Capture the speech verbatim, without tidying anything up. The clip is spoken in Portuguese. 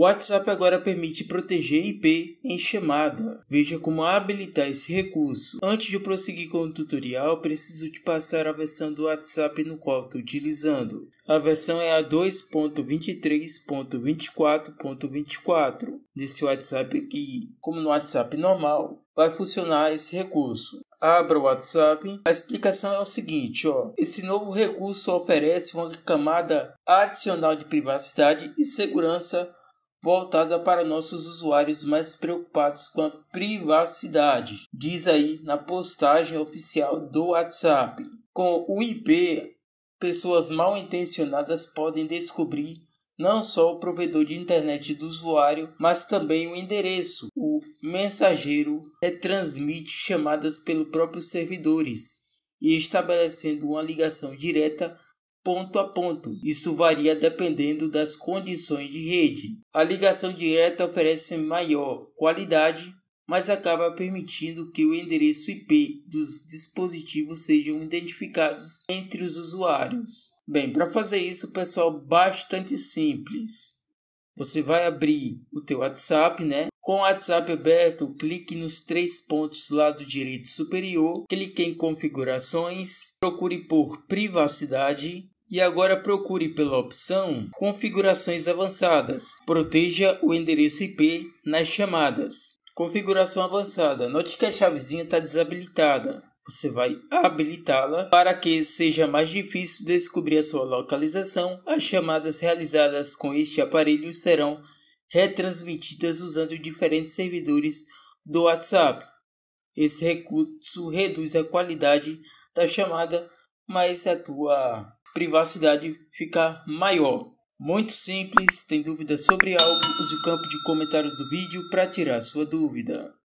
O WhatsApp agora permite proteger I P em chamada. Veja como habilitar esse recurso. Antes de eu prosseguir com o tutorial, preciso te passar a versão do WhatsApp no qual estou utilizando. A versão é a dois ponto vinte e três ponto vinte e quatro ponto vinte e quatro. Nesse WhatsApp aqui, como no WhatsApp normal, vai funcionar esse recurso. Abra o WhatsApp. A explicação é o seguinte, ó. Esse novo recurso oferece uma camada adicional de privacidade e segurança voltada para nossos usuários mais preocupados com a privacidade, diz aí na postagem oficial do WhatsApp. Com o I P, pessoas mal intencionadas podem descobrir não só o provedor de internet do usuário, mas também o endereço. O mensageiro retransmite chamadas pelos próprios servidores e estabelecendo uma ligação direta ponto a ponto. Isso varia dependendo das condições de rede. A ligação direta oferece maior qualidade, mas acaba permitindo que o endereço I P dos dispositivos sejam identificados entre os usuários. Bem, para fazer isso, pessoal, bastante simples. Você vai abrir o teu WhatsApp, né? Com o WhatsApp aberto, clique nos três pontos lado direito superior, clique em configurações, procure por privacidade e agora procure pela opção configurações avançadas. Proteja o endereço I P nas chamadas. Configuração avançada. Note que a chavezinha está desabilitada. Você vai habilitá-la para que seja mais difícil descobrir a sua localização. As chamadas realizadas com este aparelho serão retransmitidas usando diferentes servidores do WhatsApp. Esse recurso reduz a qualidade da chamada, mas a tua privacidade fica maior. Muito simples. Tem dúvida sobre algo? Use o campo de comentários do vídeo para tirar sua dúvida.